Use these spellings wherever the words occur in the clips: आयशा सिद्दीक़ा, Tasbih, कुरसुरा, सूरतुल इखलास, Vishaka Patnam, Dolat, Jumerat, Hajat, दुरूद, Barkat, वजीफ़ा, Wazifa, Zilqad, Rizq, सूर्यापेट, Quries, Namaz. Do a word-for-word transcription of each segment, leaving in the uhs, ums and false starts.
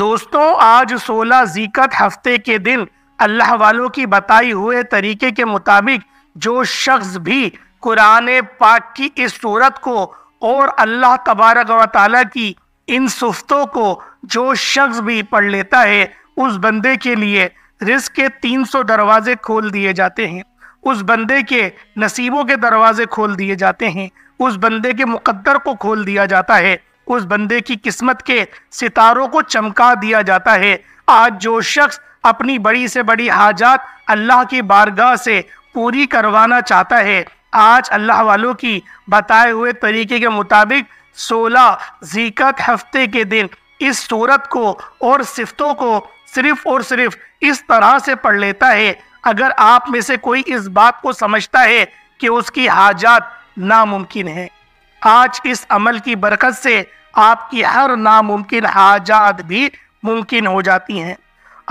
दोस्तों, आज सोलह ज़िलक़द हफ्ते के दिन अल्लाह वालों की बताई हुए तरीके के मुताबिक जो शख्स भी कुरान पाक की इस सूरत को और अल्लाह तबारक व तआला की इन सुफ्तों को जो शख्स भी पढ़ लेता है, उस बंदे के लिए रिस्क के तीन सौ दरवाज़े खोल दिए जाते हैं, उस बंदे के नसीबों के दरवाज़े खोल दिए जाते हैं, उस बंदे के मुकद्दर को खोल दिया जाता है, उस बंदे की किस्मत के सितारों को चमका दिया जाता है। आज जो शख्स अपनी बड़ी से बड़ी हाजात अल्लाह की बारगाह से पूरी करवाना चाहता है, आज अल्लाह वालों की बताए हुए तरीके के मुताबिक सोलह ज़िलक़द हफ्ते के दिन इस सूरत को और सिफ्तों को सिर्फ़ और सिर्फ इस तरह से पढ़ लेता है। अगर आप में से कोई इस बात को समझता है कि उसकी हाजात नामुमकिन है, आज इस अमल की बरकत से आपकी हर नामुमकिन हाजात भी मुमकिन हो जाती हैं।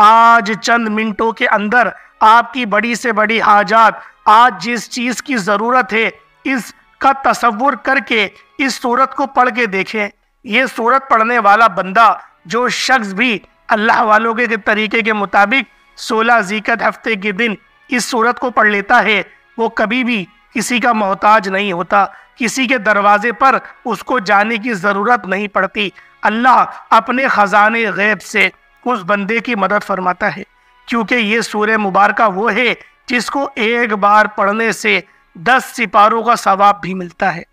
आज चंद मिनटों के अंदर आपकी बड़ी से बड़ी हाजात, आज जिस चीज़ की ज़रूरत है, इसका तसव्वुर करके इस सूरत को पढ़ के देखें। ये सूरत पढ़ने वाला बंदा, जो शख्स भी अल्लाह वालों के तरीके के मुताबिक सोलह ज़िलक़द हफ्ते के दिन इस सूरत को पढ़ लेता है, वो कभी भी किसी का मोहताज नहीं होता, किसी के दरवाजे पर उसको जाने की ज़रूरत नहीं पड़ती। अल्लाह अपने ख़जाने गैब से उस बंदे की मदद फरमाता है, क्योंकि ये सूरह मुबारक वो है जिसको एक बार पढ़ने से दस सिपारों का सवाब भी मिलता है।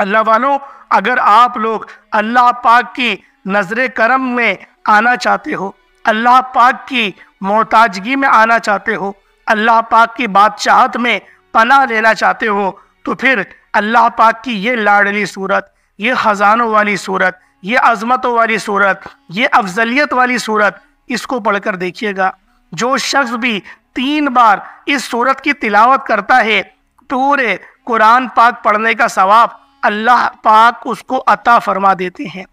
अल्लाह वालों, अगर आप लोग अल्लाह पाक की नज़र करम में आना चाहते हो, अल्लाह पाक की मोहताजगी में आना चाहते हो, अल्लाह पाक की बादशाहत में पनाह लेना चाहते हो, तो फिर अल्लाह पाक की ये लाडली सूरत, ये ख़जानों वाली सूरत, ये अज़मतों वाली सूरत, ये अफजलियत वाली सूरत, इसको पढ़कर देखिएगा। जो शख्स भी तीन बार इस सूरत की तिलावत करता है, पूरे कुरान पाक पढ़ने का सवाब अल्लाह पाक उसको अता फरमा देते हैं।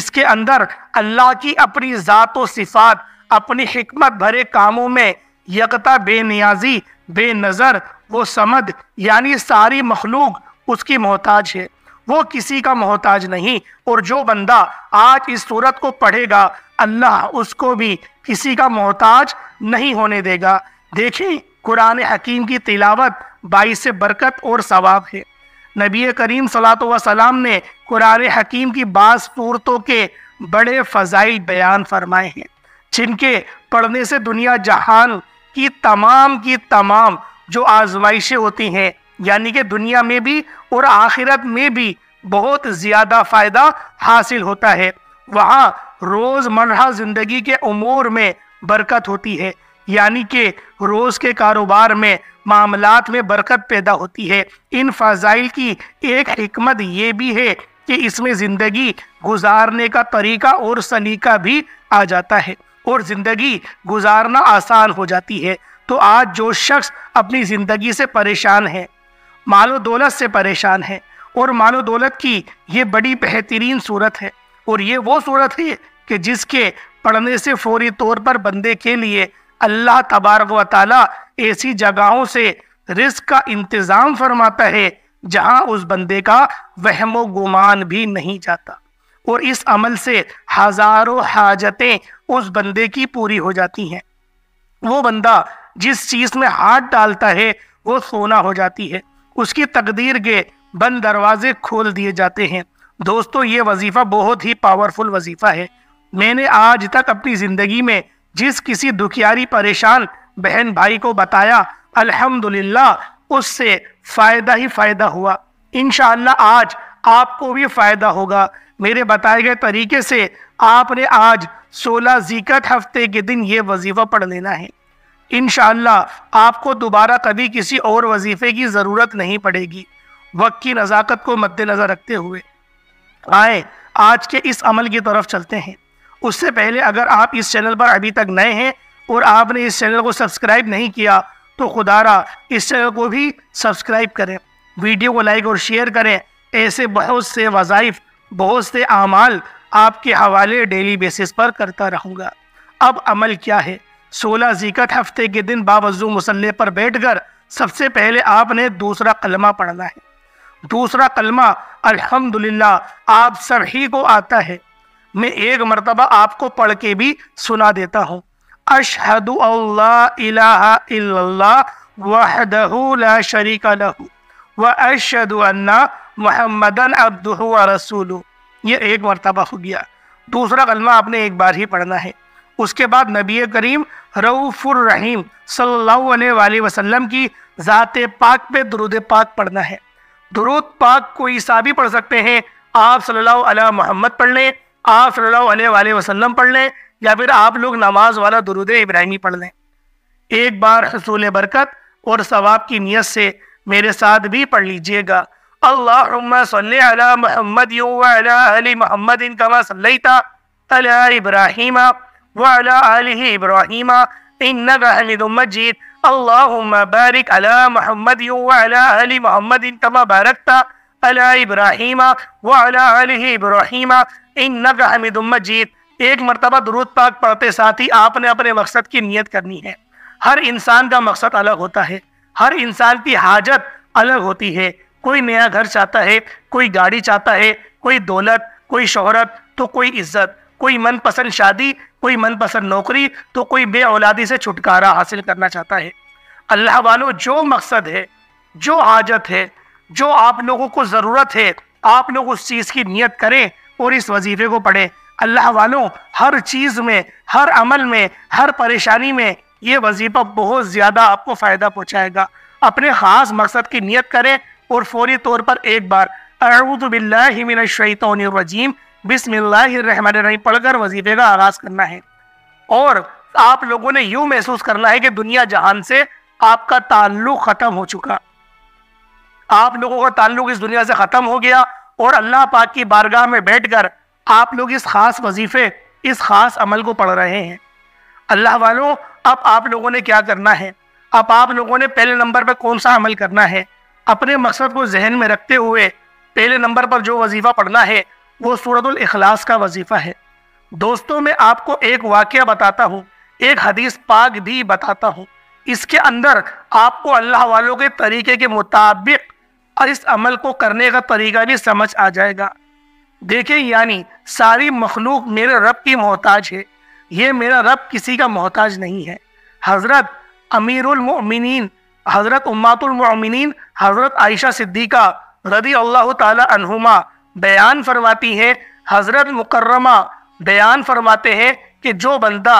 इसके अंदर अल्लाह की अपनी ज़ात व सिफ़ात, अपनी हिकमत भरे कामों में यकता बेनियाजी, बेनज़र, वो समद, यानी सारी मखलूक उसकी मोहताज है, वो किसी का मोहताज नहीं। और जो बंदा आज इस सूरत को पढ़ेगा, अल्लाह उसको भी किसी का मोहताज नहीं होने देगा। देखें, कुरान हकीम की तिलावत बाईस बरकत और सवाब है। नबी करीम सल्लल्लाहु अलैहि वसल्लम ने कुरान हकीम की बाज़ सूरतों के बड़े फ़ज़ाइल बयान फरमाए हैं, जिनके पढ़ने से दुनिया जहान की तमाम की तमाम जो आजमाइशें होती हैं, यानी कि दुनिया में भी और आखिरत में भी बहुत ज़्यादा फ़ायदा हासिल होता है। वहाँ रोज़मर्रा ज़िंदगी के उमूर में बरकत होती है, यानी कि रोज़ के कारोबार में, मामलात में बरकत पैदा होती है। इन फ़ज़ाइल की एक हिकमत ये भी है कि इसमें ज़िंदगी गुजारने का तरीक़ा और सलीका भी आ जाता है और ज़िंदगी गुजारना आसान हो जाती है। तो आज जो शख्स अपनी ज़िंदगी से परेशान है, मालो दौलत से परेशान है, और मालो दौलत की ये बड़ी बेहतरीन सूरत है, और ये वो सूरत है कि जिसके पढ़ने से फ़ौरी तौर पर बंदे के लिए अल्लाह तबारक व तआला ऐसी जगहों से रिस्क का इंतज़ाम फरमाता है जहाँ उस बंदे का वहमो गुमान भी नहीं जाता, और इस अमल से हज़ारों हाजतें उस बंदे की पूरी हो जाती हैं। वो बंदा जिस चीज़ में हाथ डालता है, वो सोना हो जाती है, उसकी तकदीर के बंद दरवाजे खोल दिए जाते हैं। दोस्तों, ये वजीफ़ा बहुत ही पावरफुल वजीफ़ा है। मैंने आज तक अपनी ज़िंदगी में जिस किसी दुखियारी परेशान बहन भाई को बताया, अल्हम्दुलिल्लाह उससे फ़ायदा ही फ़ायदा हुआ। इंशाअल्लाह आज आपको भी फ़ायदा होगा। मेरे बताए गए तरीके से आपने आज सोलह ज़िलक़द हफ्ते के दिन ये वजीफ़ा पढ़ लेना है। इंशाअल्लाह आपको दोबारा कभी किसी और वजीफ़े की ज़रूरत नहीं पड़ेगी। वक्त की नज़ाकत को मद्देनज़र रखते हुए आए आज के इस अमल की तरफ चलते हैं। उससे पहले अगर आप इस चैनल पर अभी तक नए हैं और आपने इस चैनल को सब्सक्राइब नहीं किया, तो खुदारा इस चैनल को भी सब्सक्राइब करें, वीडियो को लाइक और शेयर करें। ऐसे बहुत से वज़ाइफ, बहुत से आमाल आपके हवाले डेली बेसिस पर करता रहूँगा। अब अमल क्या है? सोलह ज़िलक़द हफ्ते के दिन बावजू मुसल्ले पर बैठकर सबसे पहले आपने दूसरा कलमा पढ़ना है। दूसरा कलमा अल्हम्दुलिल्लाह आप सभी को आता है। मैं एक मरतबा आपको पढ़ के भी सुना देता हूँ। अशहदु अल्ला इलाहा इल्लल्लाह वहदहु ला शरीका लहु व अशहदु अन्ना मुहम्मदन अब्दुहु व रसूलुहु। ये एक मरतबा हो गया। दूसरा कलमा आपने एक बार ही पढ़ना है। उसके बाद नबी करीम रऊफुर रहीम सल्लल्लाहु अलैहि वसल्लम की ज़ाते पाक पे दुरूद पाक पढ़ना है। दुरूद पाक कोई सा भी पढ़ सकते हैं, आप सल्लल्लाहु अलैहि मोहम्मद पढ़ लें, आप सल्लल्लाहु अलैहि वसल्लम पढ़ लें, या फिर आप लोग नमाज वाला दुरूद इब्राहिमी पढ़ लें। एक बार हसूल बरकत और सवाब की नियत से मेरे साथ भी पढ़ लीजिएगा। अल्लाहुम्मा सल्ली अला मुहम्मद व अला आलि मुहम्मद कमा सल्लैता अला इब्राहीम व अला आलि इब्राहीम इन्नका हमीदुम मजीद। अल्लाहुम्मा बारिक अला मुहम्मद व अला आलि मुहम्मद कमा बारकता अला इब्राहीम व अला आलि इब्राहीम इन्नका हमीदुम मजीद। एक मरतबा दुरूद पाक पढ़ते साथ ही आपने अपने मकसद की नियत करनी है। हर इंसान का मकसद अलग होता है, हर इंसान की हाजत अलग होती है। कोई नया घर चाहता है, कोई गाड़ी चाहता है, कोई दौलत, कोई शोहरत तो कोई इज्जत, कोई मनपसंद शादी, कोई मनपसंद नौकरी तो कोई बे औलादी से छुटकारा हासिल करना चाहता है। अल्लाह वालों, जो मकसद है, जो हाजत है, जो आप लोगों को ज़रूरत है, आप लोग उस चीज़ की नियत करें और इस वजीफे को पढ़ें। अल्लाह वालों, हर चीज़ में, हर अमल में, हर परेशानी में ये वजीफा बहुत ज़्यादा आपको फ़ायदा पहुँचाएगा। अपने ख़ास मकसद की नियत करें और फौरी तौर पर एक बार अऊज़ु बिल्लाहि मिनश शैतानिर रजीम बिस्मिल्लाहिर रहमानिर रहीम पढ़कर वजीफे का आगाज़ करना है। और आप लोगों ने यूँ महसूस करना है कि दुनिया जहान से आपका ताल्लुक़ ख़त्म हो चुका, आप लोगों का ताल्लुक़ इस दुनिया से ख़त्म हो गया और अल्लाह पाक की बारगाह में बैठ कर आप लोग इस ख़ास वजीफ़े, इस ख़ास अमल को पढ़ रहे हैं। अल्लाह वालों, अब आप लोगों ने क्या करना है? अब आप लोगों ने पहले नंबर पर कौन सा अमल करना है? अपने मकसद को जहन में रखते हुए पहले नंबर पर जो वजीफ़ा पढ़ना है वो सूरतुल इखलास का वजीफ़ा है। दोस्तों, मैं आपको एक वाक़या बताता हूँ, एक हदीस पाक भी बताता हूँ। इसके अंदर आपको अल्लाह वालों के तरीके के मुताबिक और इस अमल को करने का तरीका भी समझ आ जाएगा। देखें, यानी सारी मखलूक मेरे रब की मोहताज है, ये मेरा रब किसी का मोहताज नहीं है। हज़रत अमीरुल मोमिनीन हज़रत उम्मातुल मोमिनीन हज़रत आयशा सिद्दीक़ा रदी अल्लाह ताला अन्हुमा बयान फरमाती है, हज़रत मुकर्रमा बयान फरमाते हैं कि जो बंदा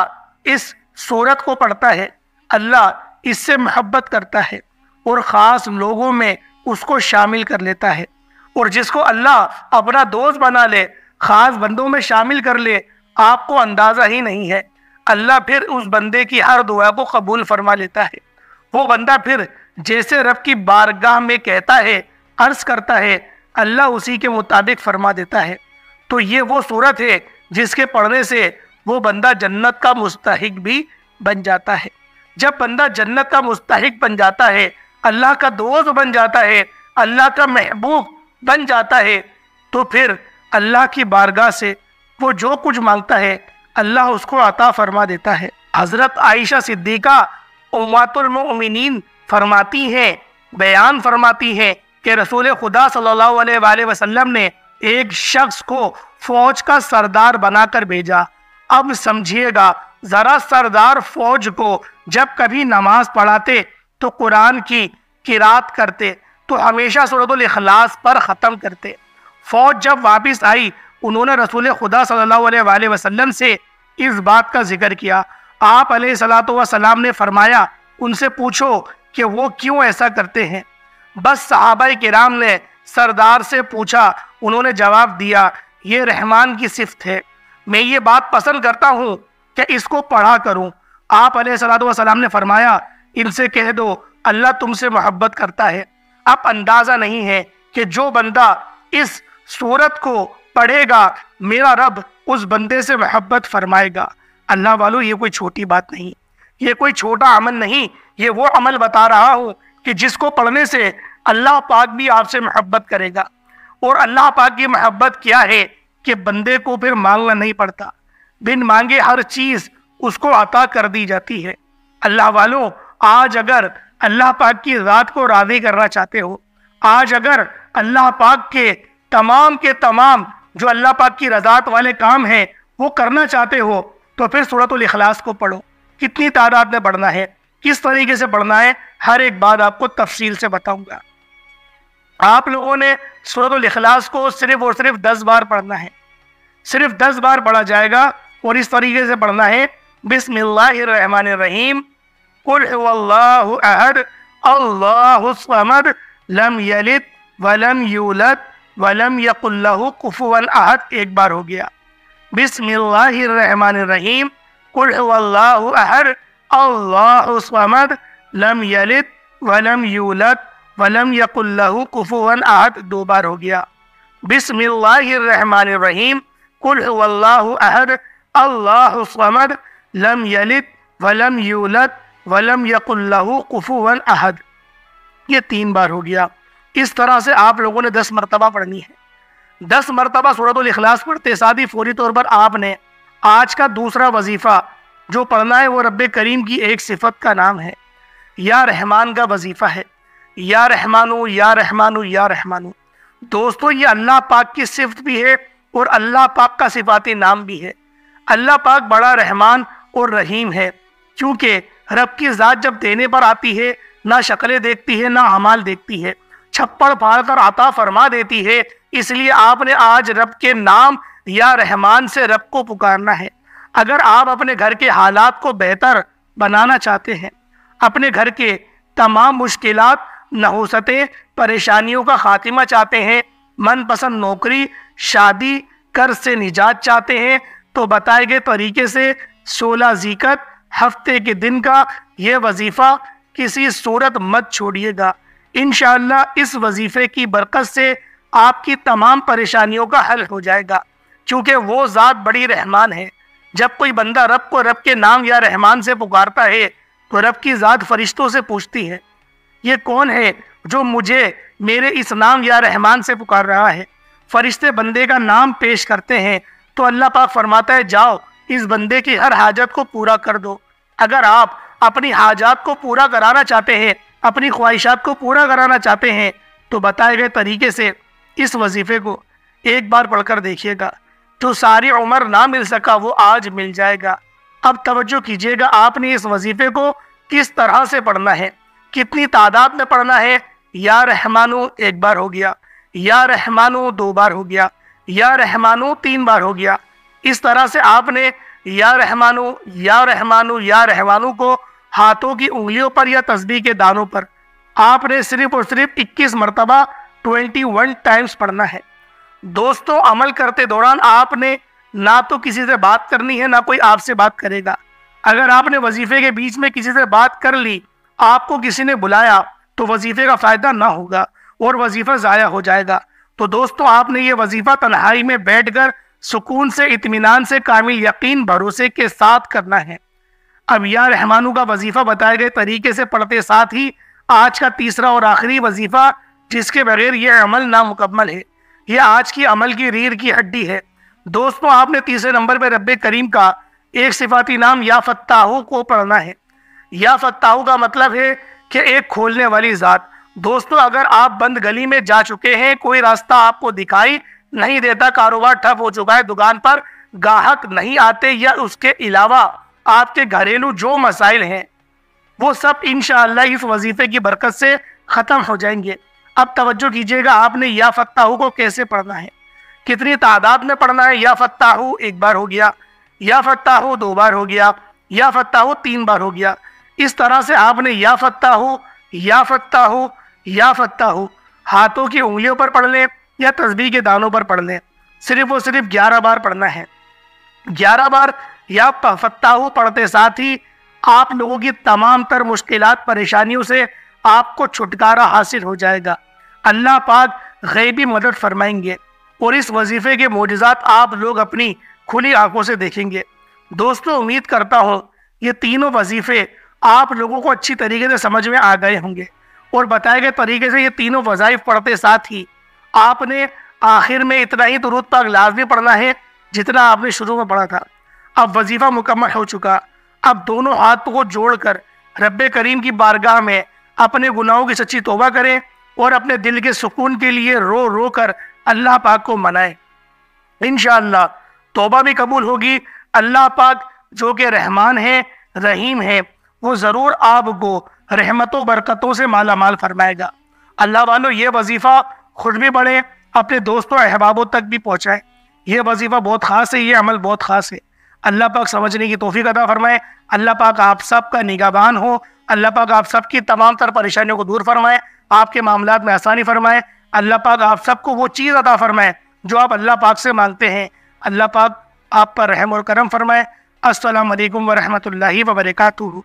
इस सूरत को पढ़ता है अल्लाह इससे मोहब्बत करता है और ख़ास लोगों में उसको शामिल कर लेता है, और जिसको अल्लाह अपना दोस्त बना ले, ख़ास बंदों में शामिल कर ले, आपको अंदाज़ा ही नहीं है, अल्लाह फिर उस बंदे की हर दुआ को कबूल फरमा लेता है। वो बंदा फिर जैसे रब की बारगाह में कहता है, अर्ज़ करता है, अल्लाह उसी के मुताबिक फरमा देता है। तो ये वो सूरत है जिसके पढ़ने से वो बंदा जन्नत का मुस्तहिक भी बन जाता है। जब बंदा जन्नत का मुस्तहिक बन जाता है, अल्लाह का दोस्त बन जाता है, अल्लाह का महबूब बन जाता है, तो फिर अल्लाह की बारगाह से वो जो कुछ मांगता है अल्लाह उसको अता फरमा देता है। हज़रत आयशा सिद्दीक़ा उम्मातुल मोमिनीन फरमाती हैं, बयान फरमाती हैं कि रसूल खुदा सल्लल्लाहु अलैहि वसल्लम ने एक शख्स को फौज का सरदार बनाकर भेजा। अब समझिएगा ज़रा, सरदार फौज को जब कभी नमाज पढ़ाते तो कुरान की किरात करते तो हमेशा सूरतुल इखलास पर ख़त्म करते। फौज जब वापस आई, उन्होंने रसूल खुदा सल्लल्लाहु अलैहि वसल्लम से इस बात का जिक्र किया। आप अलैहिस्सलातु वस्सलाम ने फरमाया, उनसे पूछो कि वो क्यों ऐसा करते हैं। बस सहाबाए किराम ने सरदार से पूछा, उन्होंने जवाब दिया, ये रहमान की सिफ्त है, मैं ये बात पसंद करता हूँ कि इसको पढ़ा करूँ। आप अलैहिस्सलातु वस्सलाम ने फरमाया, इनसे कह दो अल्लाह तुमसे मोहब्बत करता है। अब अंदाज़ा नहीं है कि जो बंदा इस सूरत को पढ़ेगा मेरा रब उस बंदे से मोहब्बत फरमाएगा। अल्लाह वालों, ये कोई छोटी बात नहीं, ये कोई छोटा अमल नहीं, ये वो अमल बता रहा हूँ कि जिसको पढ़ने से अल्लाह पाक भी आपसे मोहब्बत करेगा। और अल्लाह पाक की मोहब्बत क्या है कि बंदे को फिर मांगना नहीं पड़ता, बिन मांगे हर चीज़ उसको अता कर दी जाती है। अल्लाह वालों, आज अगर अल्लाह पाक की ज़ात को राज़ी करना चाहते हो, आज अगर अल्लाह पाक के तमाम के तमाम जो अल्लाह पाक की रज़ात वाले काम हैं वो करना चाहते हो तो फिर सूरतुल इखलास को पढ़ो। कितनी तादाद में पढ़ना है, किस तरीके से पढ़ना है, हर एक बात आपको तफसील से बताऊंगा। आप लोगों ने सूरतुल इखलास को सिर्फ़ और सिर्फ दस बार पढ़ना है, सिर्फ दस बार पढ़ा जाएगा। और इस तरीके से पढ़ना है, बिस्मिल्लाहिर्रहमानिर्रहीम, कुल हुवल्लाहु अहद, अल्लाहुस समद, लम यलिद वलम यूलद वलम यकुल लहु कुफुवन अहद। एक बार हो गया। बिस्मिल्लाहिर्रहमानिर्रहीम, कुल हुवल्लाहु अहद, अल्लाहुस समद, लम यलिद वलम यूलद वलम यकुल लहु कुफुवन अहद। दो बार हो गया। बिस्मिल्लाहिर्रहमानिर्रहीम, कुल हुवल्लाहु अहद, अल्लाहु समद, लम यलिद वलम यूलद वलम यकुल लहु कुफुवन अहद। ये तीन बार हो गया। इस तरह से आप लोगों ने दस मरतबा पढ़नी है। दस मरतबा सूरतुल इखलास पढ़ते साथ ही फौरी तौर पर आपने आज का दूसरा वजीफ़ा जो पढ़ना है वो रब करीम की एक सिफत का नाम है, या रहमान का वजीफ़ा है। या रहमानो या रहमानो या रहमानो। दोस्तों, ये अल्लाह पाक की सिफत भी है और अल्लाह पाक का सिफाती नाम भी है। अल्लाह पाक बड़ा रहमान और रहीम है, क्योंकि रब की ज़ात जब देने पर आती है ना शक्लें देखती है ना अमाल देखती है, छप्पड़ फाड़ कर आता फरमा देती है। इसलिए आपने आज रब के नाम या रहमान से रब को पुकारना है। अगर आप अपने घर के हालात को बेहतर बनाना चाहते हैं, अपने घर के तमाम मुश्किलात नहुसतें परेशानियों का खात्मा चाहते हैं, मनपसंद नौकरी शादी कर्ज से निजात चाहते हैं, तो बताए गए तरीके से सोलह ज़िलक़द हफ्ते के दिन का यह वजीफ़ा किसी सूरत मत छोड़िएगा। इंशाअल्लाह इस वजीफ़े की बरकत से आपकी तमाम परेशानियों का हल हो जाएगा, क्योंकि वो ज़ात बड़ी रहमान है। जब कोई बंदा रब को रब के नाम या रहमान से पुकारता है तो रब की ज़ात फरिश्तों से पूछती है, ये कौन है जो मुझे मेरे इस नाम या रहमान से पुकार रहा है। फरिश्ते बंदे का नाम पेश करते हैं तो अल्लाह पाक फरमाता है, जाओ इस बंदे की हर हाजत को पूरा कर दो। अगर आप अपनी हाजात को पूरा कराना चाहते हैं, अपनी ख्वाहिशात को पूरा कराना चाहते हैं, तो बताए गए तरीके से इस वजीफ़े को एक बार पढ़कर देखिएगा। जो सारी उम्र ना मिल सका वो आज मिल जाएगा। अब तवज्जो कीजिएगा, आपने इस वजीफ़े को किस तरह से पढ़ना है, कितनी तादाद में पढ़ना है। या रहमानो एक बार हो गया, या रहमानो दो बार हो गया, या रहमानो तीन बार हो गया। इस तरह से आपने या रहमानो या रहमानो या रहमानो को हाथों की उंगलियों पर या तस्बीह के दानों पर आपने सिर्फ़ और सिर्फ इक्कीस मरतबा इक्कीस टाइम्स पढ़ना है। दोस्तों, अमल करते दौरान आपने ना तो किसी से बात करनी है, ना कोई आपसे बात करेगा। अगर आपने वजीफ़े के बीच में किसी से बात कर ली, आपको किसी ने बुलाया, तो वजीफ़े का फ़ायदा ना होगा और वजीफ़ा ज़ाया हो जाएगा। तो दोस्तों, आपने ये वजीफ़ा तन्हाई में बैठ कर सुकून से, इत्मीनान से, कामिल यकीन, भरोसे के साथ करना है। अब या रहमानों का वजीफ़ा बताए गए तरीके से पढ़ते साथ ही आज का तीसरा और आखिरी वजीफ़ा, जिसके बगैर यह अमल नामुकम्मल है। यह आज की अमल की रीढ़ की हड्डी है। दोस्तों, आपने तीसरे नंबर पर रब्बे करीम का एक सिफाती नाम या फत्ताहू को पढ़ना है। या फत्ताहू का मतलब है कि एक खोलने वाली ज़ात। दोस्तों, अगर आप बंद गली में जा चुके हैं, कोई रास्ता आपको दिखाई नहीं देता, कारोबार ठप हो चुका है, दुकान पर ग्राहक नहीं आते, या उसके अलावा आपके घरेलू जो मसाइल हैं वो सब इंशाअल्लाह इस वजीफ़े की बरकत से ख़त्म हो जाएंगे। अब तवज्जो कीजिएगा, आपने या फत्ताहू को कैसे पढ़ना है, कितनी तादाद में पढ़ना है। या फत्ताहू एक बार हो गया, या फत्ताहू दो बार हो गया, या फत्ताहू तीन बार हो गया। इस तरह से आपने या फत्ताहू या फत्ताहू या फत्ताहू हाथों की उंगलियों पर पढ़ लें या तस्बीह के दानों पर पढ़ लें। सिर्फ और सिर्फ ग्यारह बार पढ़ना है। ग्यारह बार या फत्ताहू पढ़ते साथ ही आप लोगों की तमाम तर मुश्किलात परेशानियों से आपको छुटकारा हासिल हो जाएगा। अल्लाह पाक गैबी मदद फरमाएंगे और इस वजीफ़े के मोजज़ात आप लोग अपनी खुली आंखों से देखेंगे। दोस्तों, उम्मीद करता हूँ ये तीनों वजीफ़े आप लोगों को अच्छी तरीके से समझ में आ गए होंगे। और बताए गए तरीके से ये तीनों वज़ाइफ पढ़ते साथ ही आपने आखिर में इतना ही दुरूद पाक लाजमी पढ़ना है जितना आपने शुरू में पढ़ा था। अब वजीफ़ा मुकम्मल हो चुका। अब दोनों हाथों को जोड़कर रब्बे करीम की बारगाह में अपने गुनाहों की सच्ची तौबा करें और अपने दिल के सुकून के लिए रो रो कर अल्लाह पाक को मनाएं। इंशाअल्लाह तौबा भी कबूल होगी। अल्लाह पाक जो कि रहमान है, रहीम है, वो ज़रूर आपको रहमतों बरकतों से माला माल फरमाएगा। अल्लाह वालों, ये वजीफ़ा खुद भी पढ़ें, अपने दोस्तों अहबाबों तक भी पहुँचाएँ। ये वजीफ़ा बहुत ख़ास है, ये अमल बहुत ख़ास है। अल्लाह पाक समझने की तौफीक अदा फरमाए। अल्लाह पाक आप सब का निगाहबान हो। अल्लाह पाक आप सब की तमाम तर परेशानियों को दूर फरमाए, आपके मामलात में आसानी फरमाए। अल्लाह पाक आप सबको वो चीज़ अदा फरमाए जो आप अल्लाह पाक से मांगते हैं। अल्लाह पाक आप पर रहम और करम फरमाए। अस्सलामु अलैकुम वरहमतुल्लाहि वबरकातुहू।